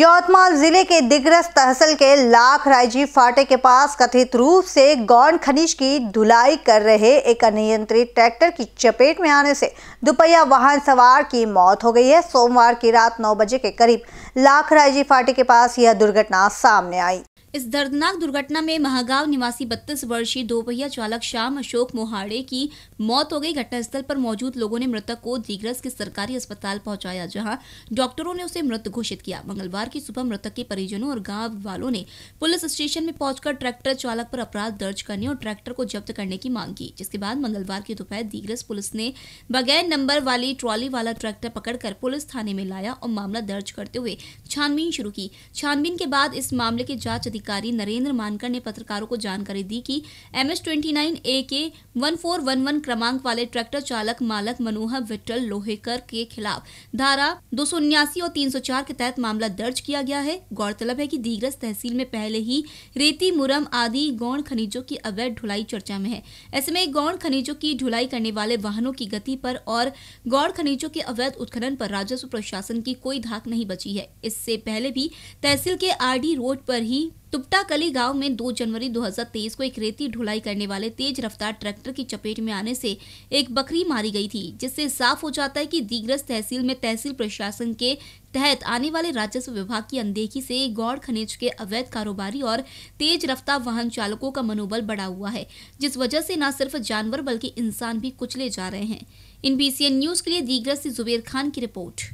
यवतमाल जिले के दिग्रस तहसील के लाखरायजी फाटे के पास कथित रूप से गौण खनिज की धुलाई कर रहे एक अनियंत्रित ट्रैक्टर की चपेट में आने से दुपहिया वाहन सवार की मौत हो गई है। सोमवार की रात 9 बजे के करीब लाखरायजी फाटे के पास यह दुर्घटना सामने आई। इस दर्दनाक दुर्घटना में महागांव निवासी 32 वर्षीय दोपहिया चालक श्याम अशोक मोहाड़े की मौत हो गई। घटनास्थल पर मौजूद लोगों ने मृतक को दिग्रस के सरकारी अस्पताल पहुंचाया, जहां डॉक्टरों ने उसे मृत घोषित किया। मंगलवार की सुबह मृतक के परिजनों और गांव वालों ने पुलिस स्टेशन में पहुंचकर ट्रैक्टर चालक पर अपराध दर्ज करने और ट्रैक्टर को जब्त करने की मांग की, जिसके बाद मंगलवार की दोपहर दिग्रस पुलिस ने बगैर नंबर वाली ट्रॉली वाला ट्रैक्टर पकड़कर पुलिस थाने में लाया और मामला दर्ज करते हुए छानबीन शुरू की। छानबीन के बाद इस मामले की जाँच अधिकारी नरेंद्र मानकर ने पत्रकारों को जानकारी दी कि MS-29 AK-1411 क्रमांक वाले ट्रैक्टर चालक मालक मनुहा विट्रल लोहेकर के खिलाफ धारा 279 और 304 के तहत मामला दर्ज किया गया है। गौरतलब है कि दिग्रस तहसील में पहले ही रेती, मुरम आदि गौण खनिजों की अवैध ढुलाई चर्चा में है। ऐसे में गौण खनिजों की ढुलाई करने वाले वाहनों की गति पर और गौण खनिजों के अवैध उत्खनन पर राजस्व प्रशासन की कोई धाक नहीं बची है। इससे पहले भी तहसील के RD रोड पर ही तुपटाकली गांव में 2 जनवरी 2023 को एक रेती ढुलाई करने वाले तेज रफ्तार ट्रैक्टर की चपेट में आने से एक बकरी मारी गई थी, जिससे साफ हो जाता है कि दिग्रस तहसील में तहसील प्रशासन के तहत आने वाले राजस्व विभाग की अनदेखी से गौड़ खनिज के अवैध कारोबारी और तेज रफ्तार वाहन चालकों का मनोबल बढ़ा हुआ है, जिस वजह से न सिर्फ जानवर बल्कि इंसान भी कुचले जा रहे हैं। INBCN न्यूज के लिए दिग्रस से जुबेर खान की रिपोर्ट।